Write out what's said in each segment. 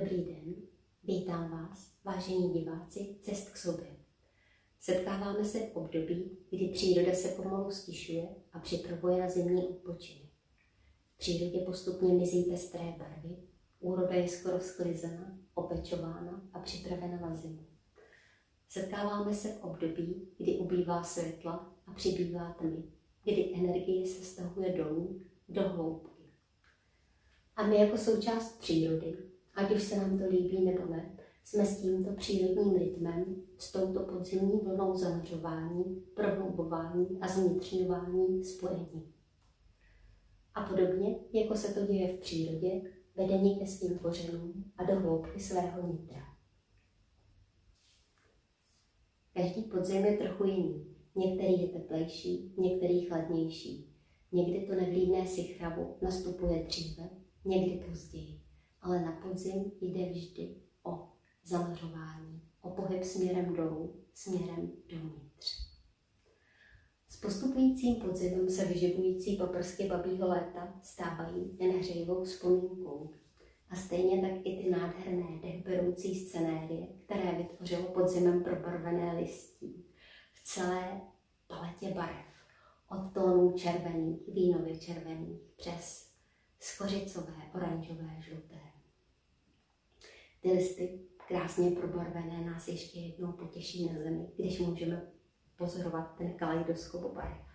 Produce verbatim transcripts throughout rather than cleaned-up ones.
Dobrý den, vítám vás, vážení diváci Cest k sobě. Setkáváme se v období, kdy příroda se pomalu stišuje a připravuje na zimní odpočinek. V přírodě postupně mizí pestré barvy, úroda je skoro sklizená, opečována a připravena na zimu. Setkáváme se v období, kdy ubývá světla a přibývá tmy, kdy energie se stahuje dolů, do hloubky. A my jako součást přírody, ať už se nám to líbí nebo ne, jsme s tímto přírodním rytmem, s touto podzimní vlnou zaměřování, prohlubování a zvnitřňování spojení. A podobně, jako se to děje v přírodě, vedení ke svým kořenům a do hloubky svého nitra. Každý podzim je trochu jiný. Některý je teplejší, některý chladnější. Někdy to nevlídné sichravu nastupuje dříve, někdy později. Ale na podzim jde vždy o zamořování, o pohyb směrem dolů, směrem dovnitř. S postupujícím podzimem se vyživující paprsky babího léta stávají jen hřejivou vzpomínkou. A stejně tak i ty nádherné dechberoucí scenérie, které vytvořilo podzimem probarvené listí v celé paletě barev, od tónů červených, vínově červených, přes skořicové, oranžové, žluté. Ty listy, krásně probarvené, nás ještě jednou potěší na zemi, když můžeme pozorovat ten kaleidoskop barev.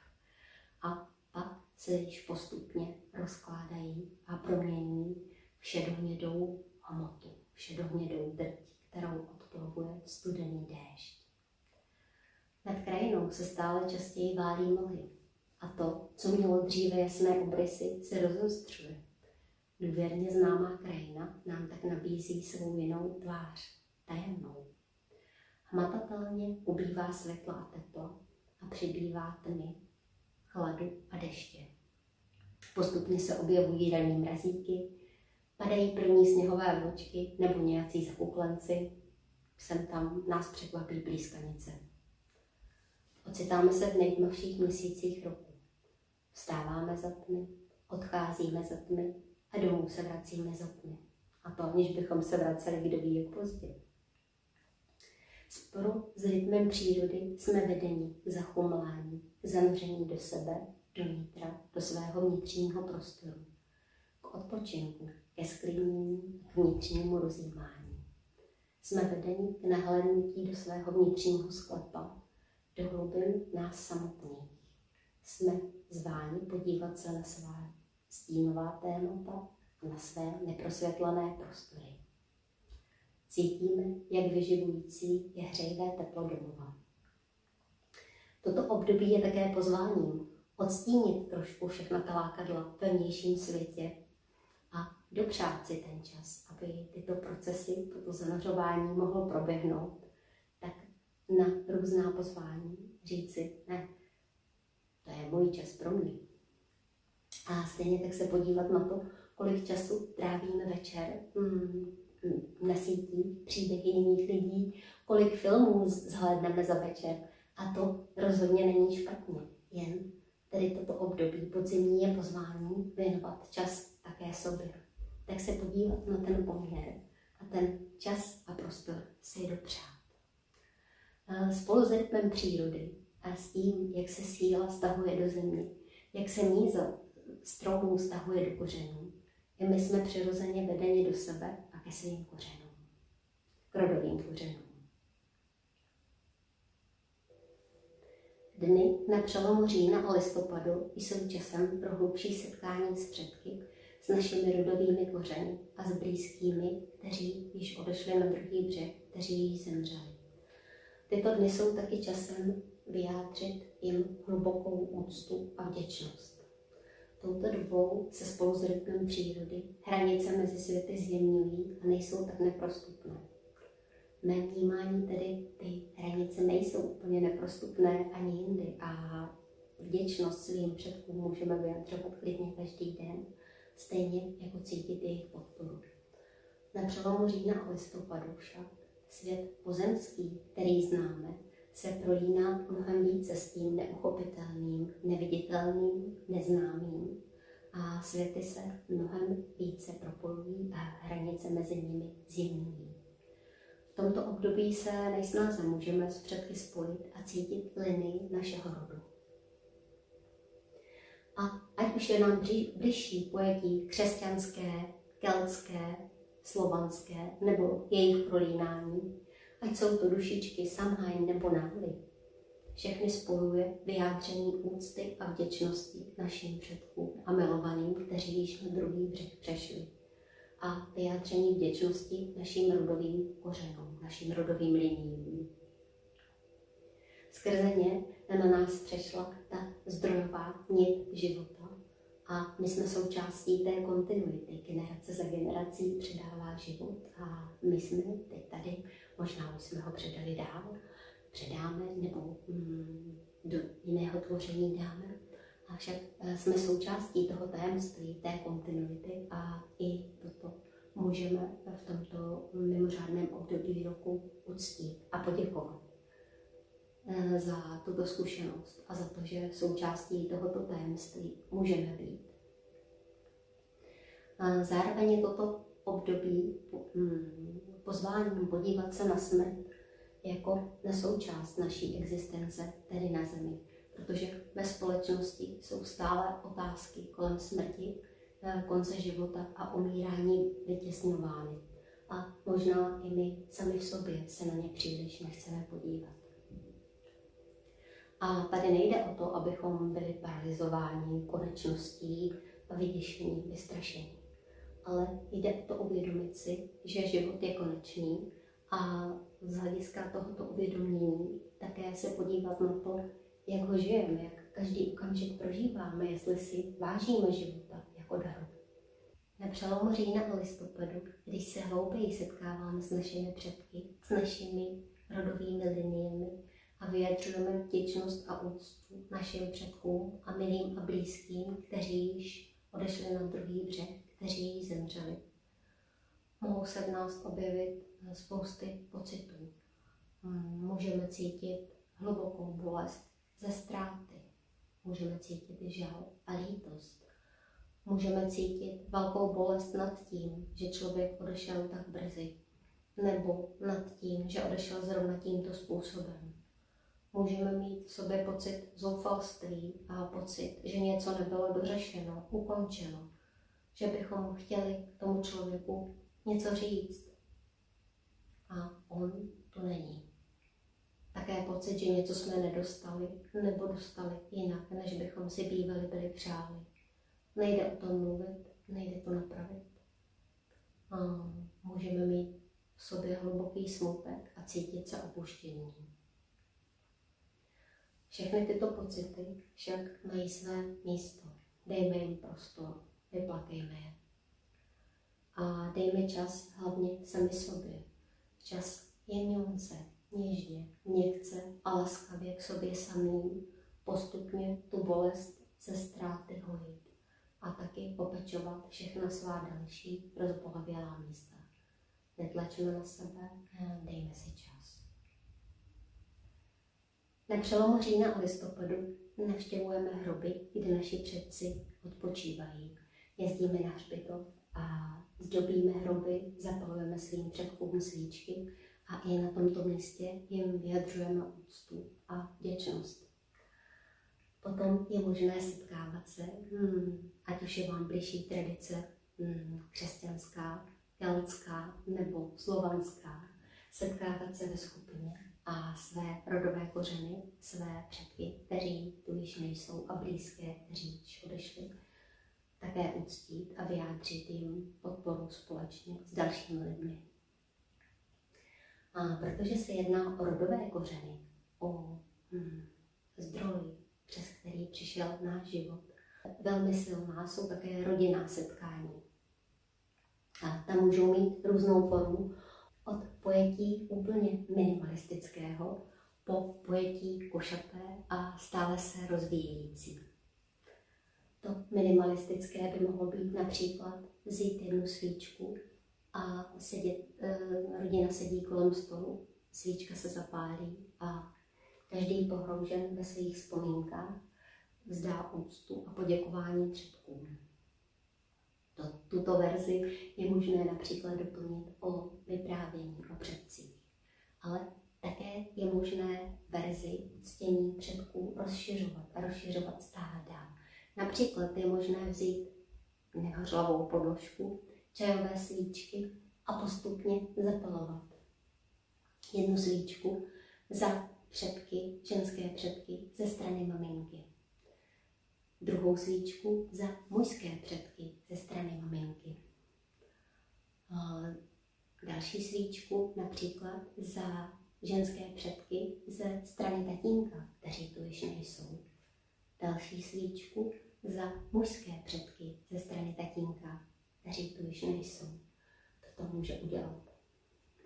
A pak se již postupně rozkládají a promění v šedohnědou hmotu, v šedohnědou drť, kterou odplavuje studený déšť. Nad krajinou se stále častěji válí mlhy a to, co mělo dříve jasné obrysy, se rozostřuje. Důvěrně známá krajina nám tak nabízí svou jinou tvář, tajemnou. Hmatatelně ubývá světla a tepla a přibývá tmy, chladu a deště. Postupně se objevují ranní mrazíky, padají první sněhové vločky nebo nějací zakuklenci, sem tam nás překvapí blízkanice. Ocitáme se v nejtmavších měsících roku. Vstáváme za tmy, odcházíme za tmy a domů se vracíme za tmy. A to, aniž bychom se vraceli kdo ví jak později. Sporu s rytmem přírody jsme vedeni k zachumlání, k zamření do sebe, do nitra, do svého vnitřního prostoru, k odpočinku, ke sklidnění, k vnitřnímu rozjímání. Jsme vedeni k nahlédnutí do svého vnitřního sklepa, do hlubin nás samotných. Jsme zváni podívat se na svá stínová témata a na své neprosvětlené prostory. Cítíme, jak vyživující je hřejivé teplo domova. Toto období je také pozváním odstínit trošku všechna ta lákadla ve vnějším světě a dopřát si ten čas, aby tyto procesy, toto zanořování mohlo proběhnout, tak na různá pozvání říci ne, to je můj čas pro mě. A stejně tak se podívat na to, kolik času trávíme večer hmm. na sítích, příběhy jiných lidí, kolik filmů zhlédneme za večer. A to rozhodně není špatně, jen tedy toto období podzimní je pozvání věnovat čas také sobě. Tak se podívat na ten poměr a ten čas a prostor si dopřát. Spolu s rytmem přírody a s tím, jak se síla stahuje do země, jak se míza stromů stahuje do kořenů, i my jsme přirozeně vedeni do sebe a ke svým kořenům, k rodovým kořenům. Dny na přelomu října a listopadu jsou časem pro hlubší setkání s předky, s našimi rodovými kořeny a s blízkými, kteří již odešli na druhý břeh, kteří již zemřeli. Tyto dny jsou taky časem vyjádřit jim hlubokou úctu a vděčnost. Touto dobou se spolu s rytmem přírody hranice mezi světy zjemňují a nejsou tak neprostupné. V mém vnímání tedy ty hranice nejsou úplně neprostupné ani jindy a vděčnost svým předkům můžeme vyjadřovat klidně každý den, stejně jako cítit jejich podporu. Na přelomu října a listopadu však svět pozemský, který známe, se prolíná mnohem více s tím neuchopitelným, neviditelným, neznámým a světy se mnohem více propojují a hranice mezi nimi zjemňují. V tomto období se nejsnáze můžeme s předky spojit a cítit linii našeho rodu. A ať už je nám bližší pojetí křesťanské, keltské, slovanské nebo jejich prolínání, ať jsou to dušičky Samhain nebo Náhly, všechny spojuje vyjádření úcty a vděčnosti našim předkům a milovaným, kteří již na druhý břeh přešli, a vyjádření vděčnosti našim rodovým kořenům, našim rodovým liniím. Skrze ně na nás přešla ta zdrojová nit života a my jsme součástí té kontinuity. Generace za generací předává život a my jsme teď tady, možná už jsme ho předali dál, předáme nebo mm, do jiného tvoření dáme. A však jsme součástí toho tajemství, té kontinuity a i toto můžeme v tomto mimořádném období roku uctít a poděkovat za tuto zkušenost a za to, že součástí tohoto tajemství můžeme být. Zároveň je toto období pozváním podívat se na smrt jako na součást naší existence, tedy na Zemi, protože ve společnosti jsou stále otázky kolem smrti, konce života a umírání vytěsňovány. A možná i my sami v sobě se na ně příliš nechceme podívat. A tady nejde o to, abychom byli paralyzováni konečností, vyděšení, vystrašení. Ale jde o to uvědomit si, že život je konečný a z hlediska tohoto uvědomění také se podívat na to, jak ho žijeme, jak každý okamžik prožíváme, jestli si vážíme života jako daru. Na přelomu října a listopadu, když se hlouběji setkáváme s našimi předky, s našimi rodovými liniemi, a vyjadřujeme vděčnost a úctu našim předkům a milým a blízkým, kteří již odešli na druhý břeh, kteří již zemřeli. Mohou se v nás objevit spousty pocitů. Můžeme cítit hlubokou bolest ze ztráty. Můžeme cítit žal a lítost. Můžeme cítit velkou bolest nad tím, že člověk odešel tak brzy, nebo nad tím, že odešel zrovna tímto způsobem. Můžeme mít v sobě pocit zoufalství a pocit, že něco nebylo dořešeno, ukončeno, že bychom chtěli tomu člověku něco říct a on tu není. Také pocit, že něco jsme nedostali nebo dostali jinak, než bychom si bývali byli přáli. Nejde o tom mluvit, nejde to napravit. A můžeme mít v sobě hluboký smutek a cítit se opuštění. Všechny tyto pocity však mají své místo. Dejme jim prostor, vyplakejme je. A dejme čas hlavně sami sobě. Čas jemňonce, něžně, měkce a laskavě k sobě samým postupně tu bolest ze ztráty hojit a taky popečovat všechna svá další rozbolavělá místa. Netlačme na sebe, dejme si čas. Na přelomu října a listopadu navštěvujeme hroby, kde naši předci odpočívají. Jezdíme na hřbitov a zdobíme hroby, zapalujeme svým předkům svíčky a i na tomto místě jim vyjadřujeme úctu a vděčnost. Potom je možné setkávat se, hmm, ať už je vám blížší tradice hmm, křesťanská, keltská nebo slovanská, setkávat se ve skupině a své rodové kořeny, své předky, kteří tu již nejsou a blízké, kteří již odešli, také uctít a vyjádřit jim podporu společně s dalšími lidmi. A protože se jedná o rodové kořeny, o hmm, zdroj, přes který přišel náš život, velmi silná jsou také rodinná setkání. A tam můžou mít různou formu, od pojetí úplně minimalistického po pojetí košaté a stále se rozvíjející. To minimalistické by mohlo být například vzít jednu svíčku a sedět, eh, rodina sedí kolem stolu, svíčka se zapálí a každý pohroužen ve svých vzpomínkách vzdá úctu a poděkování předkům. tuto verzi je možné například doplnit o vyprávění o předcích, ale také je možné verzi uctění předků rozšiřovat a rozšiřovat stále dál. Například je možné vzít nehořlavou podložku, čajové svíčky a postupně zapalovat jednu svíčku za předky, ženské předky ze strany maminky, druhou svíčku za mužské předky ze strany maminky, další svíčku například za ženské předky ze strany tatínka, kteří tu již nejsou, další svíčku za mužské předky ze strany tatínka, kteří tu již nejsou. Toto může udělat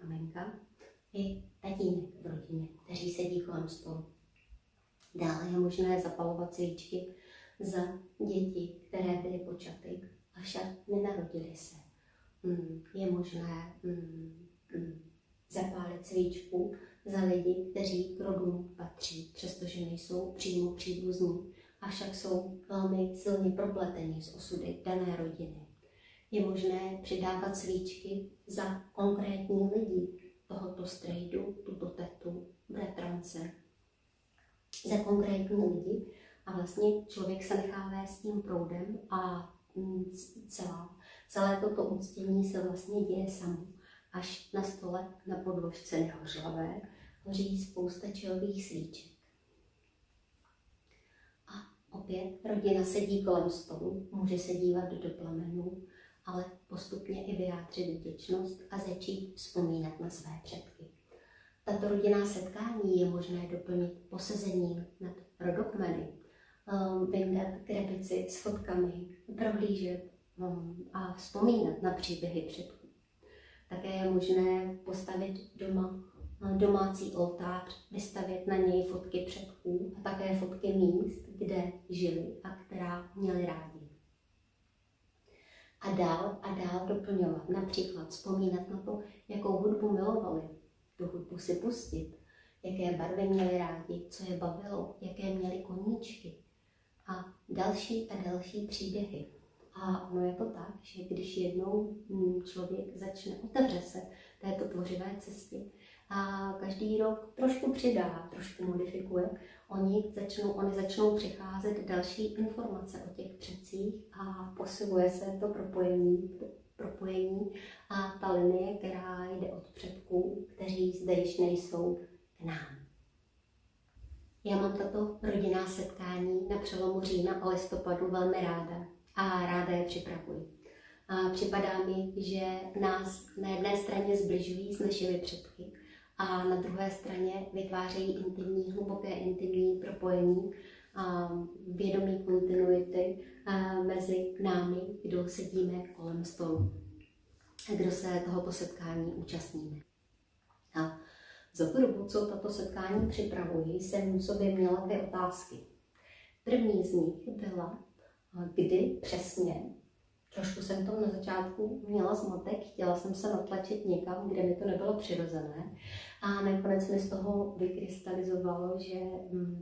maminka i tatínek v rodině, kteří sedí kolem stolu. Dále je možné zapalovat svíčky za děti, které byly počaty, avšak nenarodily se. Je možné zapálit svíčku za lidi, kteří k rodu patří, přestože nejsou přímo příbuzní, avšak jsou velmi silně propleteni s osudy dané rodiny. Je možné přidávat svíčky za konkrétní lidi, tohoto strejdu, tuto tetu, bratrance, za konkrétní lidi, a vlastně člověk se nechá vést tím proudem a celá, celé toto uctění se vlastně děje samo. Až na stole na podložce nehořlavé hoří spousta čajových svíček. A opět rodina sedí kolem stolu, může se dívat do plamenů, ale postupně i vyjádřit vděčnost a začít vzpomínat na své předky. Tato rodinná setkání je možné doplnit posezením nad rodokmeny, vyndat krabici s fotkami, prohlížet a vzpomínat na příběhy předků. Také je možné postavit doma domácí oltář, vystavět na něj fotky předků a také fotky míst, kde žili a která měli rádi. A dál a dál doplňovat, například vzpomínat na to, jakou hudbu milovali, tu hudbu si pustit, jaké barvy měli rádi, co je bavilo, jaké měli koníčky a další a další příběhy. A ono je to tak, že když jednou člověk začne, otevře se této tvořivé cestě a každý rok trošku přidá, trošku modifikuje, oni začnou, oni začnou přicházet další informace o těch předcích a posiluje se to propojení, to propojení a ta linie, která jde od předků, kteří zde již nejsou, k nám. Já mám tato rodinná setkání na přelomu října a listopadu velmi ráda. A ráda je připravuji. A připadá mi, že nás na jedné straně zbližují s našimi předky a na druhé straně vytvářejí intimní, hluboké intimní propojení a vědomí kontinuity mezi námi, kdo sedíme kolem stolu a kdo se tohoto setkání účastníme. A za tu dobu, co tato setkání připravuji, jsem v sobě měla dvě otázky. První z nich byla, kdy přesně, trošku jsem to na začátku měla zmatek, chtěla jsem se natlačit někam, kde mi to nebylo přirozené a nakonec mi z toho vykrystalizovalo, že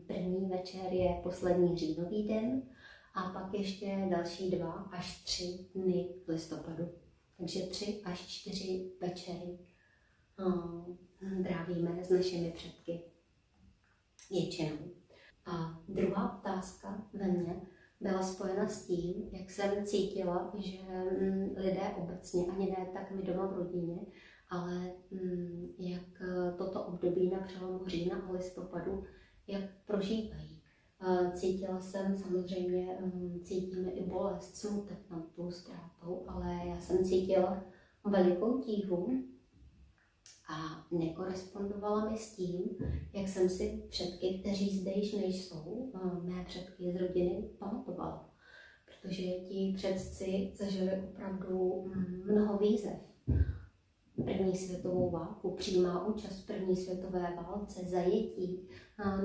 první večer je poslední říjnový den a pak ještě další dva až tři dny listopadu. Takže tři až čtyři večery trávíme s našimi předky většinou. A druhá otázka ve mně byla spojena s tím, jak jsem cítila, že lidé obecně, ani ne tak my doma v rodině, ale jak toto období na přelomu října a listopadu, jak prožívají. Cítila jsem samozřejmě, cítíme i bolest, smutek nad tou ztrátou, ale já jsem cítila velikou tíhu a nekorespondovala mi s tím, jak jsem si předky, kteří zde již nejsou, mé předky z rodiny, pamatovala. Protože ti předci zažili opravdu mnoho výzev. První světovou válku, přímá účast v první světové válce, zajetí,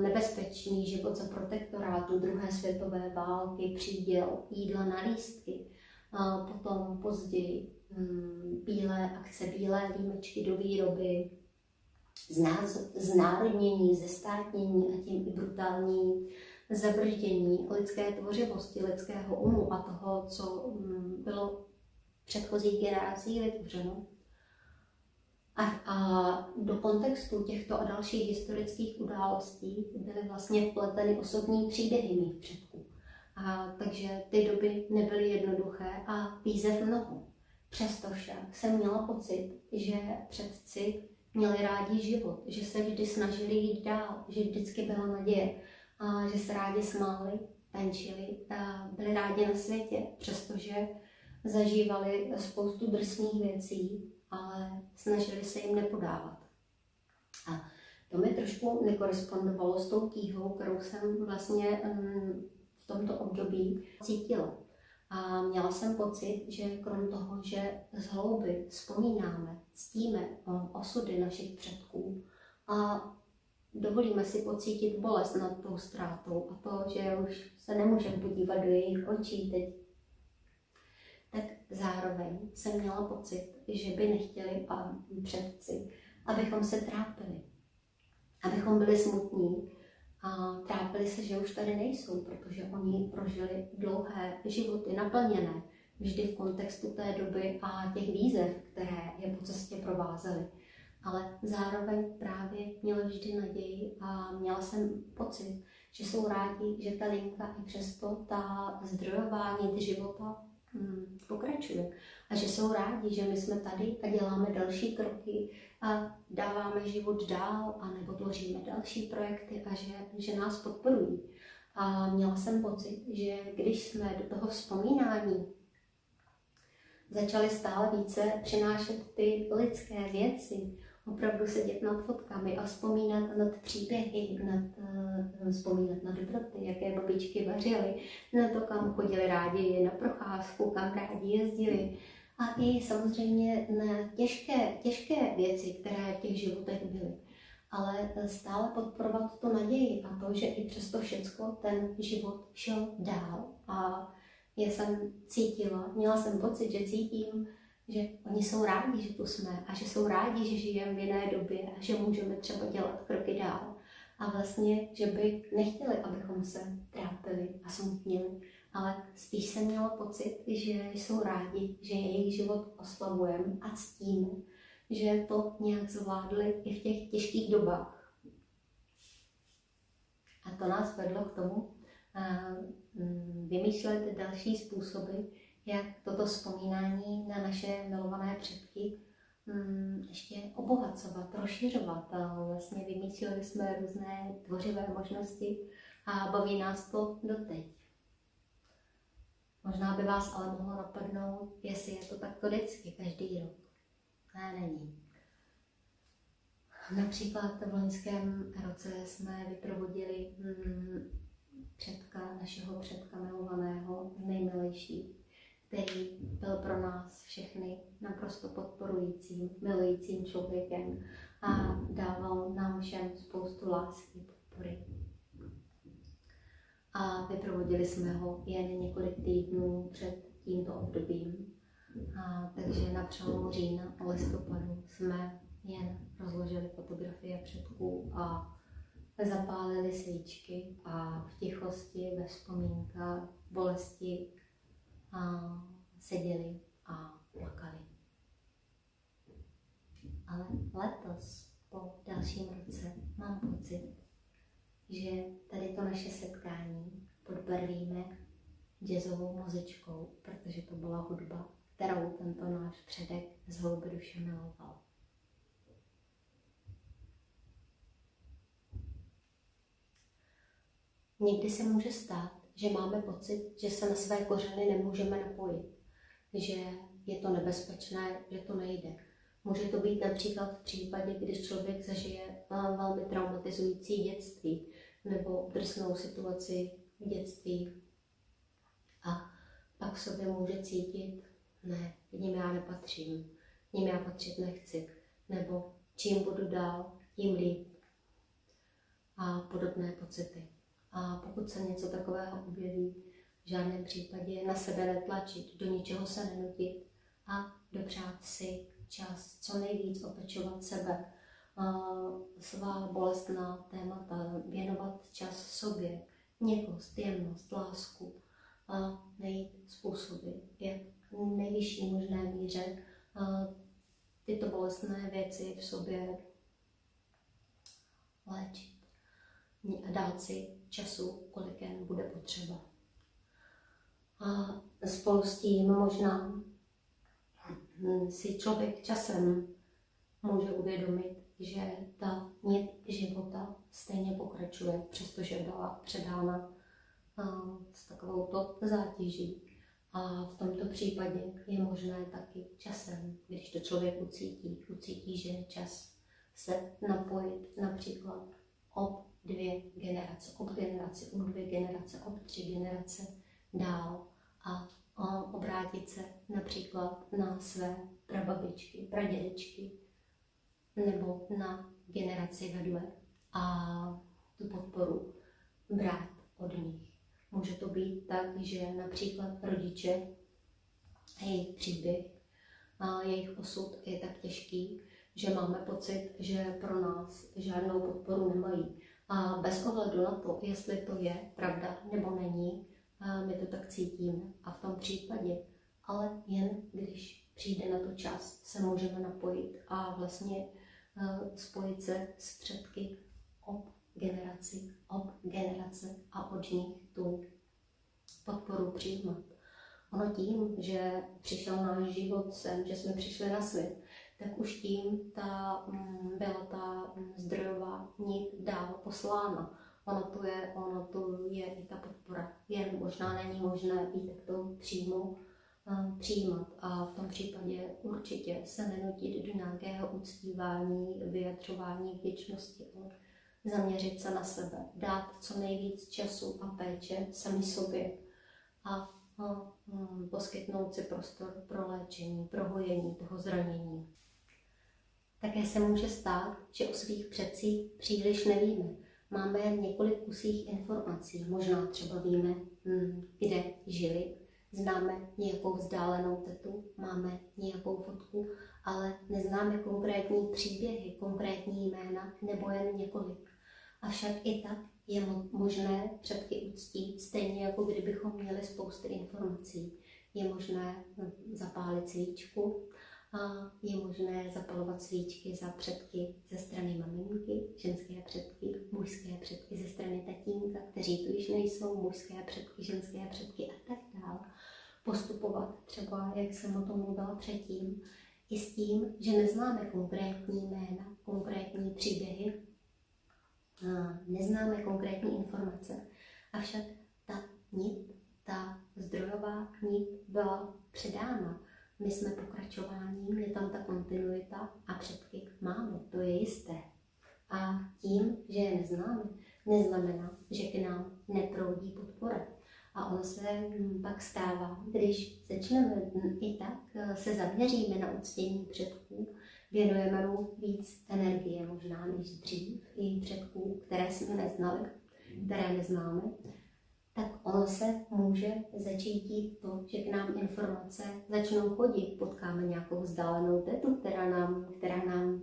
nebezpečný život za protektorátu, druhé světové války, příděl jídla na lístky, potom později bílé akce, bílé límečky do výroby, znárodnění, zestátnění a tím i brutální zabrždění lidské tvořivosti, lidského umu a toho, co bylo předchozích generacích vytvořeno. A, a do kontextu těchto a dalších historických událostí byly vlastně vpleteny osobní příběhy mých předků. A, takže ty doby nebyly jednoduché a výzev mnoho. Přesto však jsem měla pocit, že předci měli rádi život, že se vždy snažili jít dál, že vždycky byla naděje, a že se rádi smáli, tančili, a byli rádi na světě, přestože zažívali spoustu drsných věcí, ale snažili se jim nepodávat. A to mi trošku nekorespondovalo s tou tíhou, kterou jsem vlastně v tomto období cítila. A měla jsem pocit, že krom toho, že z hlouby vzpomínáme, ctíme osudy našich předků a dovolíme si pocítit bolest nad tou ztrátou a to, že už se nemůžeme podívat do jejich očí teď, tak zároveň jsem měla pocit, že by nechtěli a předci, abychom se trápili, abychom byli smutní a trápili se, že už tady nejsou, protože oni prožili dlouhé životy naplněné vždy v kontextu té doby a těch výzev, které je po cestě provázely. Ale zároveň právě měla vždy naději a měla jsem pocit, že jsou rádi, že ta linka i přesto ta zdrojová nit života hmm, pokračuje. A že jsou rádi, že my jsme tady a děláme další kroky a dáváme život dál a nebo tvoříme další projekty a že, že nás podporují. A měla jsem pocit, že když jsme do toho vzpomínání začali stále více přinášet ty lidské věci, opravdu sedět nad fotkami a vzpomínat nad příběhy, nad, uh, vzpomínat na dobroty, jaké babičky vařily, na to, kam chodili rádi na procházku, kam rádi jezdili. A i samozřejmě na těžké, těžké věci, které v těch životech byly. Ale stále podporovat tu naději a to, že i přesto všecko ten život šel dál. A já jsem cítila, měla jsem pocit, že cítím, že oni jsou rádi, že tu jsme a že jsou rádi, že žijeme v jiné době a že můžeme třeba dělat kroky dál. A vlastně, že by nechtěli, abychom se trápili a smutnili, ale spíš jsem měla pocit, že jsou rádi, že jejich život oslavujeme a ctíme, že to nějak zvládli i v těch těžkých dobách. A to nás vedlo k tomu vymýšlet další způsoby, jak toto vzpomínání na naše milované předky hmm, ještě obohacovat, rozšiřovat. A vlastně vymýšleli jsme různé tvořivé možnosti a baví nás to doteď. Možná by vás ale mohlo napadnout, jestli je to takto vždycky každý rok. Ne, není. Například v loňském roce jsme vyprovodili hmm, předka, našeho předka milovaného, nejmilejší, který byl pro nás všechny naprosto podporujícím, milujícím člověkem a dával nám všem spoustu lásky, podpory. A vyprovodili jsme ho jen několik týdnů před tímto obdobím. A takže na přelomu října a listopadu jsme jen rozložili fotografie předků a zapálili svíčky a v tichosti, ve vzpomínkách, bolesti a seděli a plakali. Ale letos, po dalším roce, mám pocit, že tady to naše setkání podbarvíme jazzovou muzičkou, protože to byla hudba, kterou tento náš předek z hloubi duše miloval. Někdy se může stát, že máme pocit, že se na své kořeny nemůžeme napojit, že je to nebezpečné, že to nejde. Může to být například v případě, když člověk zažije velmi traumatizující dětství nebo drsnou situaci v dětství a pak v sobě může cítit, ne, k ním já nepatřím, k ním já patřit nechci, nebo čím budu dál, tím líp a podobné pocity. A pokud se něco takového objeví, v žádném případě na sebe netlačit, do ničeho se nenutit a dopřát si čas, co nejvíc opečovat sebe, svá bolestná témata, věnovat čas sobě, měkost, jemnost, lásku a najít způsoby, jak nejvyšší možné míře tyto bolestné věci v sobě léčit a dát si času, kolik jen bude potřeba. A spolu s tím možná si člověk časem může uvědomit, že ta nit života stejně pokračuje, přestože byla předána s takovouto zátěží. A v tomto případě je možné taky časem, když to člověk ucítí, ucítí, že je čas se napojit například ob dvě generace, ob generaci, ob dvě generace, ob tři generace dál a, a obrátit se například na své prababičky, pradědečky nebo na generaci vedle a tu podporu brát od nich. Může to být tak, že například rodiče a jejich příběh a jejich osud je tak těžký, že máme pocit, že pro nás žádnou podporu nemají. A bez ohledu na to, jestli to je pravda nebo není, my to tak cítíme. A v tom případě, ale jen když přijde na to čas, se můžeme napojit a vlastně spojit se s předky ob generaci, ob generace a od nich tu podporu přijímat. Ono tím, že přišel náš život sem, že jsme přišli na svět, tak už tím ta, byla ta zdrojová nit dál poslána. Ono to je, ono to je i ta podpora. Jen možná není možné i takto přímo přijímat. A v tom případě určitě se nenutit do nějakého uctívání, vyjadřování vděčnosti, ale zaměřit se na sebe, dát co nejvíc času a péče sami sobě a no, poskytnout si prostor pro léčení, pro hojení toho zranění. Také se může stát, že o svých předcích příliš nevíme. Máme jen několik kusích informací, možná třeba víme, kde žili, známe nějakou vzdálenou tetu, máme nějakou fotku, ale neznáme konkrétní příběhy, konkrétní jména nebo jen několik. Avšak i tak je možné předky uctít, stejně jako kdybychom měli spousty informací. Je možné zapálit svíčku, a je možné zapalovat svíčky za předky ze strany maminky, ženské předky, mužské předky ze strany tatínka, kteří tu již nejsou, mužské předky, ženské předky a tak dál. Postupovat třeba, jak jsem o tom mluvila předtím, i s tím, že neznáme konkrétní jména, konkrétní příběhy, neznáme konkrétní informace, avšak ta nit, ta zdrojová nit byla předána. My jsme pokračováním, je tam ta kontinuita a předky máme, to je jisté. A tím, že je neznáme, neznamená, že k nám neproudí podpora. A ono se pak stává, když začneme i tak, se zaměříme na uctění předků, věnujeme mu víc energie, možná než dřív, i předků, které jsme neznali, které neznáme, tak ono se může začít dít to, že k nám informace začnou chodit. Potkáme nějakou vzdálenou tetu, která nám, která nám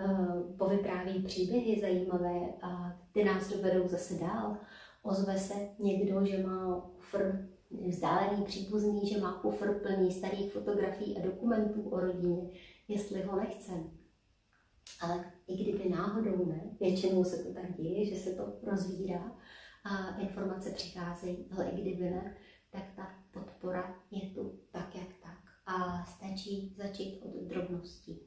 uh, povypráví příběhy zajímavé a ty nás dovedou zase dál. Ozve se někdo, že má kufr, vzdálený příbuzný, že má kufr plný starých fotografií a dokumentů o rodině, jestli ho nechceme. Ale i kdyby náhodou ne, většinou se to tak děje, že se to rozvírá a informace přicházejí, ale i kdyby ne, tak ta podpora je tu tak, jak tak. A stačí začít od drobností.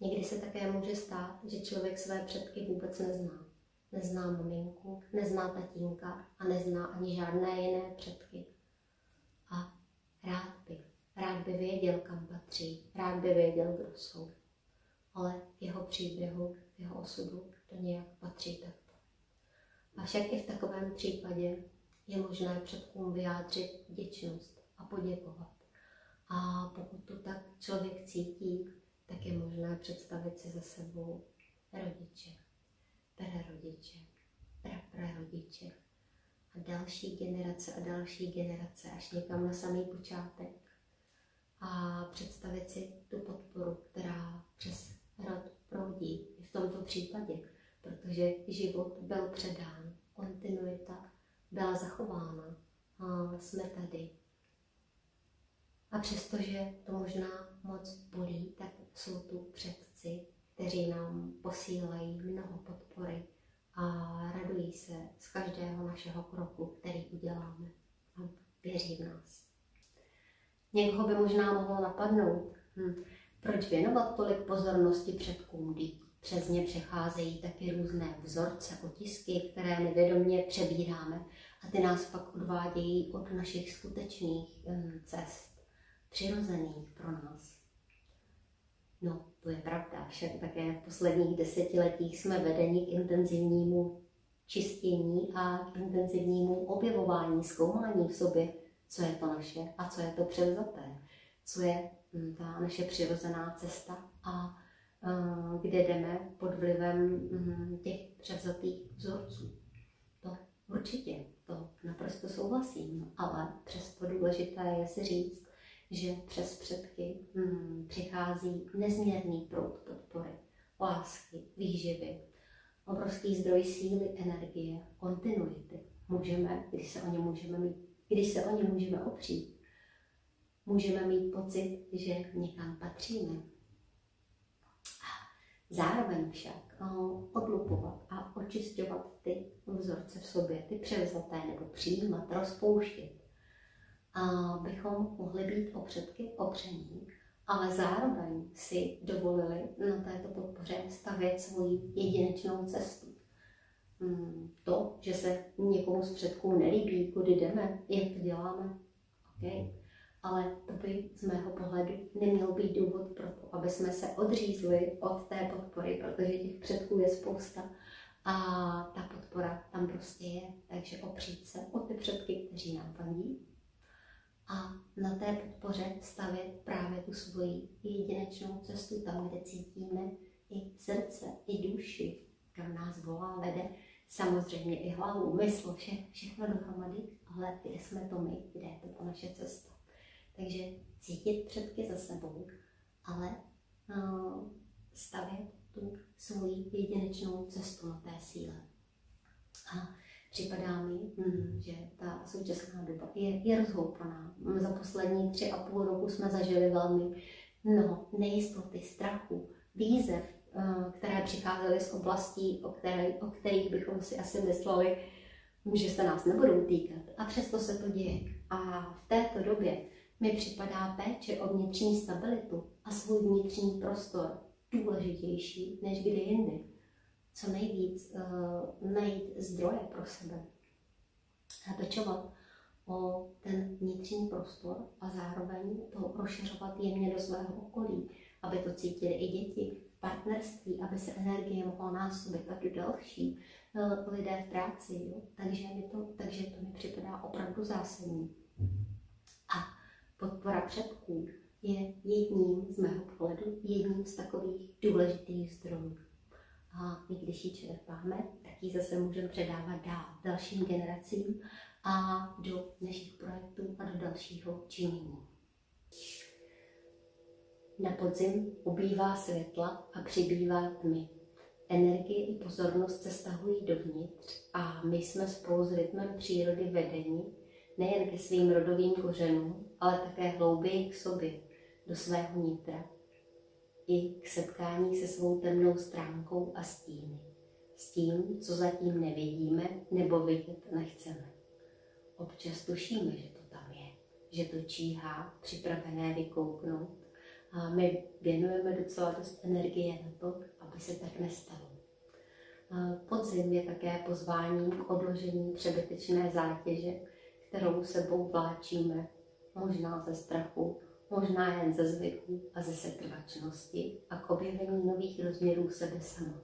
Někdy se také může stát, že člověk své předky vůbec nezná. Nezná maminku, nezná tatínka a nezná ani žádné jiné předky. A rád by, rád by věděl, kam patří, rád by věděl, kdo jsou. Ale jeho příběhu, jeho osudu to nějak patří takto. Avšak i v takovém případě je možné předkům vyjádřit vděčnost a poděkovat. A pokud to tak člověk cítí, tak je možné představit si za sebou rodiče, prarodiče, praprarodiče a další generace a další generace až někam na samý počátek. A představit si tu podporu, která přes rod proudí v tomto případě, protože život byl předán, kontinuita byla zachována a jsme tady. A přestože to možná moc bolí, tak jsou tu předci, kteří nám posílají mnoho podpory a radují se z každého našeho kroku, který uděláme. A věří v nás. Někoho by možná mohlo napadnout, hm, proč věnovat tolik pozornosti předkům, když přes ně přecházejí taky různé vzorce, otisky, které nevědomě přebíráme a ty nás pak odvádějí od našich skutečných hm, cest, přirozených pro nás. No, to je pravda, však také v posledních desetiletích jsme vedeni k intenzivnímu čistění a k intenzivnímu objevování, zkoumání v sobě, co je to naše a co je to převzaté, co je ta naše přirozená cesta a kde jdeme pod vlivem těch převzatých vzorců. To určitě, to naprosto souhlasím, ale přesto důležité je si říct, že přes předky hmm, přichází nezměrný proud podpory, lásky, výživy, obrovský zdroj síly, energie, kontinuity. Můžeme, když se o ně můžeme mít, když se o ně můžeme opřít, můžeme mít pocit, že někam patříme. Zároveň však odlupovat a očisťovat ty vzorce v sobě, ty převzaté nebo přijímat, rozpouštět. A bychom mohli být o předky opření, ale zároveň si dovolili na této podpoře stavět svoji jedinečnou cestu. To, že se někomu z předků nelíbí, kudy jdeme, jak to děláme, okay. Ale to by z mého pohledu neměl být důvod pro to, aby jsme se odřízli od té podpory, protože těch předků je spousta a ta podpora tam prostě je. Takže opřít se o ty předky, kteří nám fandí, a na té podpoře stavět právě tu svoji jedinečnou cestu tam, kde cítíme i srdce, i duši, kam nás volá, vede, samozřejmě i hlavu, mysl, vše, všechno dohromady, ale kde jsme to my, kde je to ta naše cesta. Takže cítit předky za sebou, ale uh, stavět tu svoji jedinečnou cestu na té síle. A připadá mi, že ta současná doba je, je rozhoupaná. Za poslední tři a půl roku jsme zažili velmi mnoho nejistoty, strachu, výzev, které přicházely z oblastí, o, které, o kterých bychom si asi mysleli, že se nás nebudou týkat. A přesto se to děje. A v této době mi připadá péče o vnitřní stabilitu a svůj vnitřní prostor důležitější než kdy jindy. Co nejvíc uh, najít zdroje pro sebe, pečovat o ten vnitřní prostor a zároveň to rozšiřovat jemně do svého okolí, aby to cítili i děti v partnerství, aby se energie mohla násobit a další uh, lidé v práci. Jo? Takže, mi to, takže to mi připadá opravdu zásadní. A podpora předků je jedním z mého pohledu, jedním z takových důležitých zdrojů. A i když ji čerpáme, tak ji zase můžeme předávat dál dalším generacím a do našich projektů a do dalšího činění. Na podzim ubývá světla a přibývá tmy. Energie i pozornost se stahují dovnitř a my jsme spolu s rytmem přírody vedeni nejen ke svým rodovým kořenům, ale také hlouběji k sobě, do svého nitra. I k setkání se svou temnou stránkou a stíny. S tím, co zatím nevidíme nebo vidět nechceme. Občas tušíme, že to tam je, že to číhá, připravené vykouknout. A my věnujeme docela dost energie na to, aby se tak nestalo. Podzim je také pozváním k odložení přebytečné zátěže, kterou sebou vláčíme, možná ze strachu, možná jen ze zvyků a ze setrvačnosti a k objevení nových rozměrů sebe sama.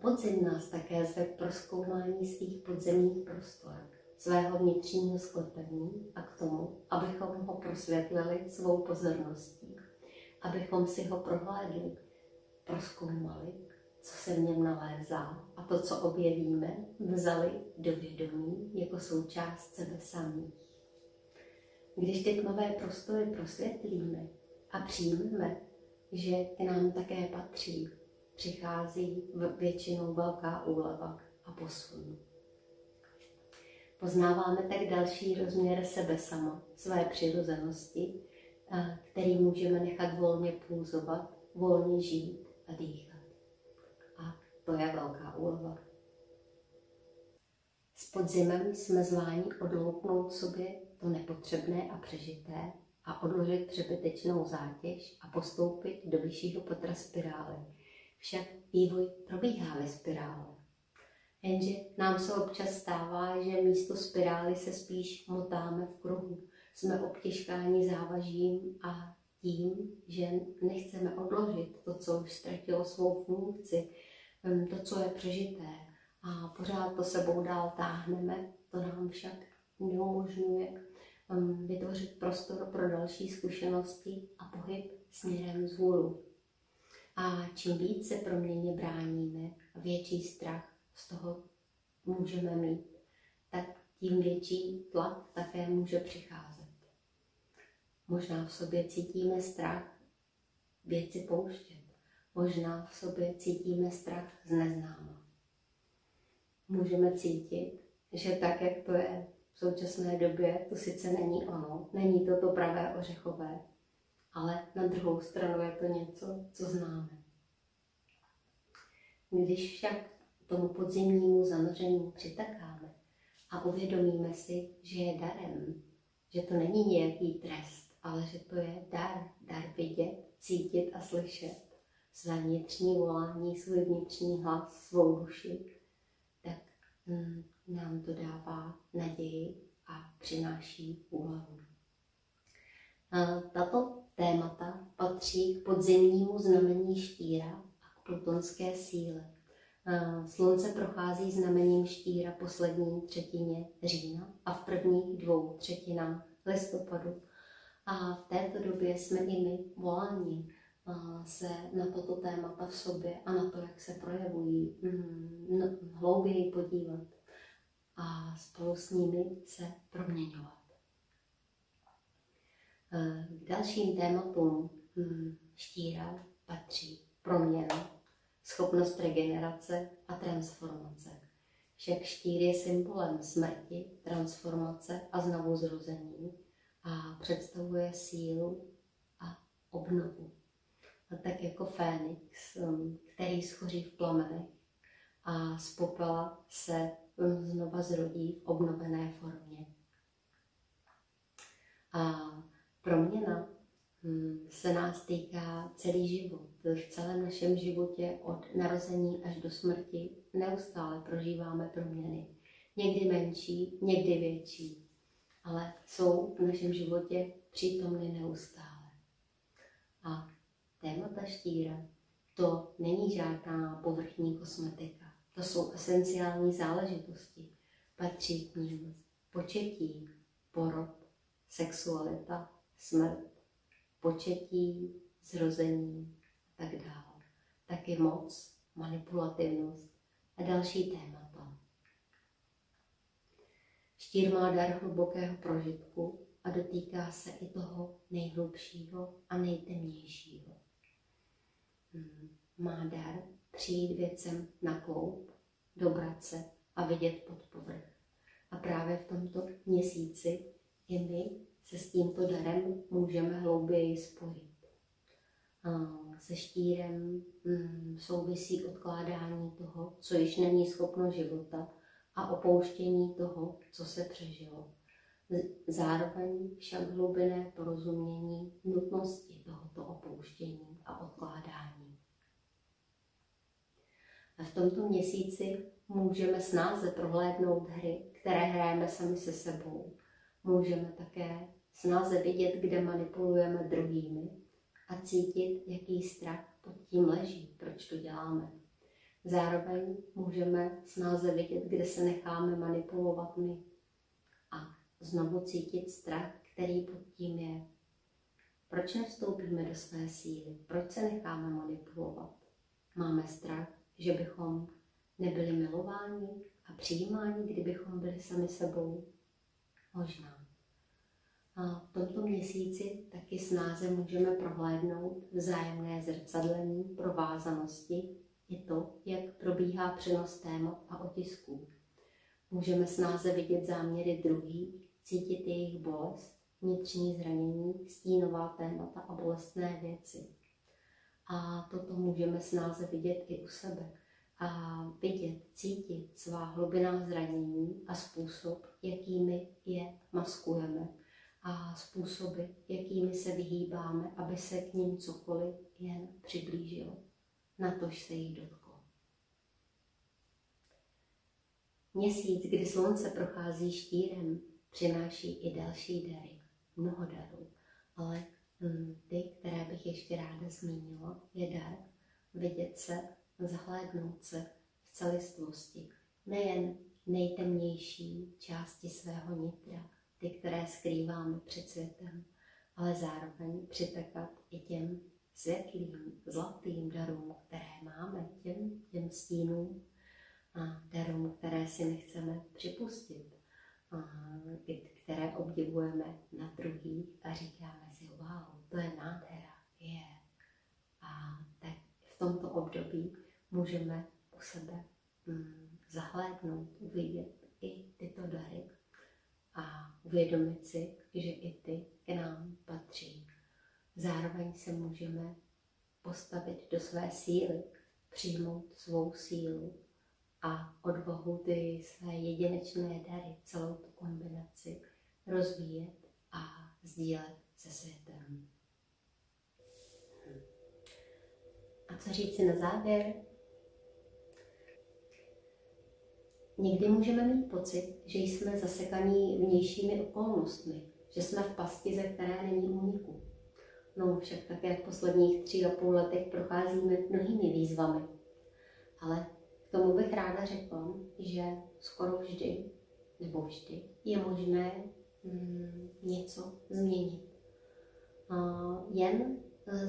Podzim nás také zve k prozkoumání svých podzemních prostor, svého vnitřního sklepení a k tomu, abychom ho prosvětlili svou pozorností, abychom si ho prohlédli, prozkoumali, co se v něm nalézá a to, co objevíme, vzali do vědomí jako součást sebe samých. Když ty tmavé prostory prosvětlíme a přijmeme, že k nám také patří, přichází většinou velká úleva a posun. Poznáváme tak další rozměr sebe sama, své přirozenosti, který můžeme nechat volně pulzovat, volně žít a dýchat. A to je velká úleva. S podzimem jsme zváni odlouknout sobě to nepotřebné a přežité a odložit přebytečnou zátěž a postoupit do vyššího patra spirály. Však vývoj probíhá ve spirále. Jenže nám se občas stává, že místo spirály se spíš motáme v kruhu. Jsme obtěžkáni závažím a tím, že nechceme odložit to, co už ztratilo svou funkci, to, co je přežité. A pořád to sebou dál táhneme, to nám však neumožňuje vytvořit prostor pro další zkušenosti a pohyb směrem vzhůru. A čím víc se proměně bráníme, větší strach z toho můžeme mít, tak tím větší tlak také může přicházet. Možná v sobě cítíme strach věci pouštět. Možná v sobě cítíme strach z neznáma. Můžeme cítit, že tak, jak to je v současné době, to sice není ono, není to to pravé ořechové, ale na druhou stranu je to něco, co známe. Když však tomu podzimnímu zamoření přitakáme a uvědomíme si, že je darem, že to není nějaký trest, ale že to je dar, dar vidět, cítit a slyšet své vnitřní volání, svůj vnitřní hlas, svou duši, tak hm, nám to dává naději a přináší úlevu. Tato témata patří k podzimnímu znamení štíra a k plutonské síle. Slunce prochází znamením štíra poslední třetině října a v prvních dvou třetinách listopadu. A v této době jsme i my voláni se na toto témata v sobě a na to, jak se projevují, hlouběji podívat a spolu s nimi se proměňovat. K dalším tématům štíra patří proměna, schopnost regenerace a transformace. Však štír je symbolem smrti, transformace a znovuzrození a představuje sílu a obnovu. A tak jako fénix, který schoří v plamenech a z popela se znova zrodí v obnovené formě. A proměna se nás týká celý život. V celém našem životě od narození až do smrti neustále prožíváme proměny. Někdy menší, někdy větší, ale jsou v našem životě přítomny neustále. A témata štíra, to není žádná povrchní kosmetika. To jsou esenciální záležitosti. Patří k nim početí, porod, sexualita, smrt, početí, zrození a tak dále. Taky moc, manipulativnost a další témata. Štír má dar hlubokého prožitku a dotýká se i toho nejhlubšího a nejtemnějšího. Má dar přijít věcem na kloup, dobrat se a vidět pod povrch. A právě v tomto měsíci je my se s tímto darem můžeme hlouběji spojit. Se štírem souvisí odkládání toho, co již není schopno života, a opouštění toho, co se přežilo. Zároveň však hlubinné porozumění nutnosti tohoto opouštění a odkládání. A v tomto měsíci můžeme snáze prohlédnout hry, které hrajeme sami se sebou. Můžeme také snáze vidět, kde manipulujeme druhými a cítit, jaký strach pod tím leží, proč to děláme. Zároveň můžeme snáze vidět, kde se necháme manipulovat my a znovu cítit strach, který pod tím je. Proč nevstoupíme do své síly? Proč se necháme manipulovat? Máme strach, že bychom nebyli milováni a přijímáni, kdybychom byli sami sebou? Možná. A v tomto měsíci taky snáze můžeme prohlédnout vzájemné zrcadlení, provázanosti, i to, jak probíhá přenos témat a otisků. Můžeme snáze vidět záměry druhých, cítit jejich bolest, vnitřní zranění, stínová témata a bolestné věci. A toto můžeme snáze vidět i u sebe. A vidět, cítit svá hlubiná zranění a způsob, jakými je maskujeme. A způsoby, jakými se vyhýbáme, aby se k ním cokoliv jen přiblížilo. Natož se jich dotklo. Měsíc, kdy slunce prochází Štírem, přináší i další dary. Mnoho darů, ale hm, ty, které bych ještě ráda zmínila, je dar vidět se, zahlédnout se v celistvosti. Nejen nejtemnější části svého nitra, ty, které skrýváme před světem, ale zároveň přitakat i těm světlým, zlatým darům, které máme, těm, těm stínům a darům, které si nechceme připustit, a které obdivujeme na druhých a říkáme si, wow, to je nádhera, je. Yeah. A tak v tomto období můžeme u sebe mm, zahlédnout, uvidět i tyto dary a uvědomit si, že i ty k nám patří. Zároveň se můžeme postavit do své síly, přijmout svou sílu a odvahu ty své jedinečné dary, celou tu kombinaci rozvíjet a sdílet se světem. A co říci na závěr? Někdy můžeme mít pocit, že jsme zasekaní vnějšími okolnostmi, že jsme v pasti, ze které není úniku. No však také v posledních tří a půl letech procházíme mnohými výzvami. Ale k tomu bych ráda řekla, že skoro vždy, nebo vždy, je možné mm, něco změnit. A jen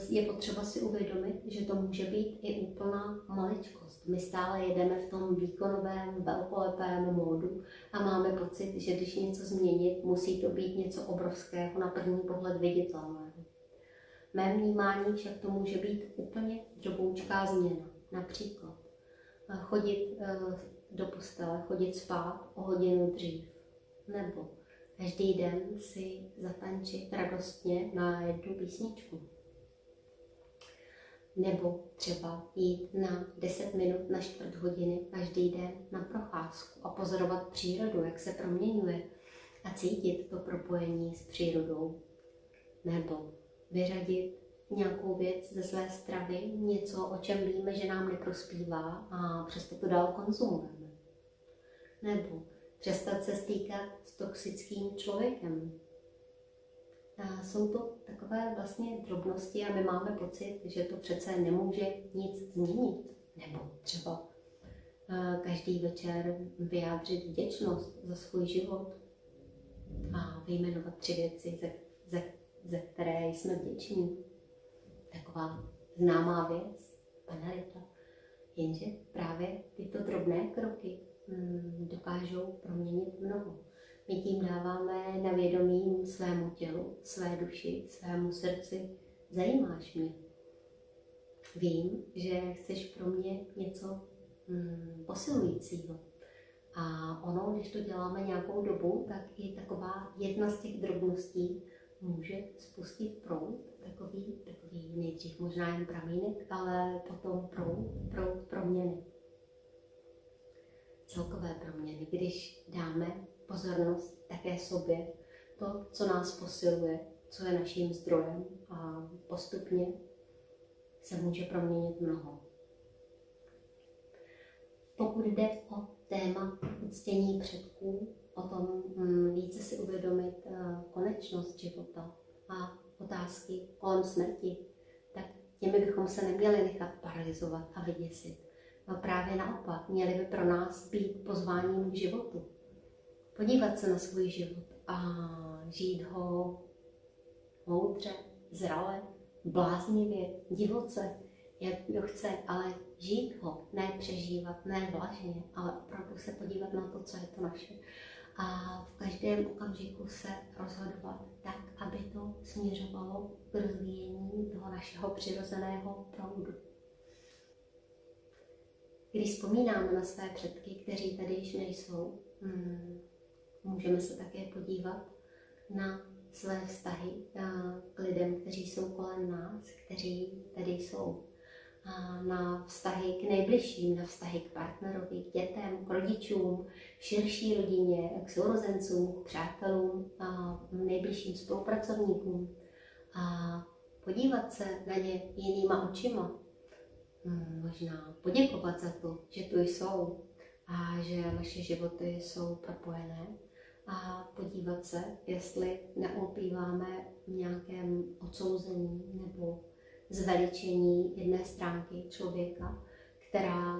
je potřeba si uvědomit, že to může být i úplná maličkost. My stále jedeme v tom výkonovém, velkolepém módu a máme pocit, že když něco změnit, musí to být něco obrovského, na první pohled viditelné. Mé vnímání však to může být úplně droboučká změna. Například chodit do postele, chodit spát o hodinu dřív, nebo každý den si zatančit radostně na jednu písničku. Nebo třeba jít na deset minut, na čtvrt hodiny každý den na procházku a pozorovat přírodu, jak se proměňuje a cítit to propojení s přírodou. Nebo vyřadit nějakou věc ze své stravy, něco, o čem víme, že nám neprospívá a přesto to dál konzumujeme. Nebo přestat se stýkat s toxickým člověkem. A jsou to takové vlastně drobnosti a my máme pocit, že to přece nemůže nic změnit. Nebo třeba každý večer vyjádřit vděčnost za svůj život a vyjmenovat tři věci, ze, ze, ze které jsme vděční. Taková známá věc, banalita. Jenže právě tyto drobné kroky mm, dokážou proměnit mnoho. My tím dáváme na vědomí svému tělu, své duši, svému srdci. Zajímáš mě. Vím, že chceš pro mě něco mm, posilujícího. A ono, když to děláme nějakou dobu, tak i taková jedna z těch drobností může spustit proud, takový, takový nejdřív možná jen pramínek, ale potom proud, proud proměny. Celkové proměny, když dáme pozornost také sobě, to, co nás posiluje, co je naším zdrojem a postupně se může proměnit mnoho. Pokud jde o téma uctění předků, o tom více si uvědomit konečnost života a otázky kolem smrti, tak těmi bychom se neměli nechat paralyzovat a vyděsit. A právě naopak, měly by pro nás být pozváním k životu. Podívat se na svůj život a žít ho moudře, zrale, bláznivě, divoce, jak kdo chce, ale žít ho, ne přežívat, ne vlažně, ale opravdu se podívat na to, co je to naše. A v každém okamžiku se rozhodovat tak, aby to směřovalo k rozvíjení toho našeho přirozeného proudu. Když vzpomínáme na své předky, kteří tady již nejsou, můžeme se také podívat na své vztahy k lidem, kteří jsou kolem nás, kteří tady jsou, na vztahy k nejbližším, na vztahy k partnerovi, k dětem, k rodičům, k širší rodině, k sourozencům, k přátelům, nejbližším spolupracovníkům a podívat se na ně jinýma očima. Možná poděkovat za to, že tu jsou a že vaše životy jsou propojené a podívat se, jestli neulpíváme v nějakém odsouzení nebo zveličení jedné stránky člověka, která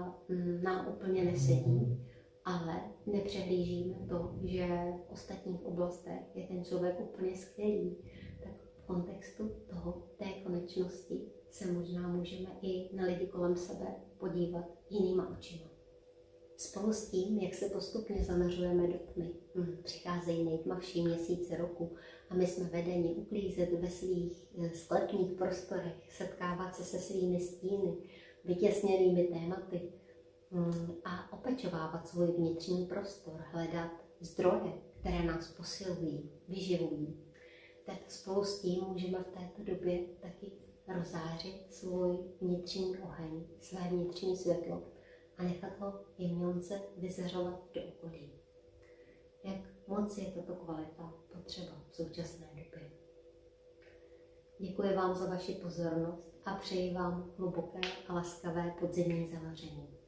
nám úplně nesedí, ale nepřehlížíme to, že v ostatních oblastech je ten člověk úplně skvělý. Tak v kontextu toho, té konečnosti se možná můžeme i na lidi kolem sebe podívat jinýma očima. Spolu s tím, jak se postupně zaměřujeme do tmy, přicházejí nejtmavší měsíce roku a my jsme vedeni uklízet ve svých sklepních prostorech, setkávat se se svými stíny, vytěsněnými tématy a opečovávat svůj vnitřní prostor, hledat zdroje, které nás posilují, vyživují. Tak spolu s tím můžeme v této době taky rozářit svůj vnitřní oheň, své vnitřní světlo a nechat ho jemňonce vyzařovat do okolí. Jak moc je tato kvalita potřeba v současné době. Děkuji vám za vaši pozornost a přeji vám hluboké a laskavé podzimní zavaření.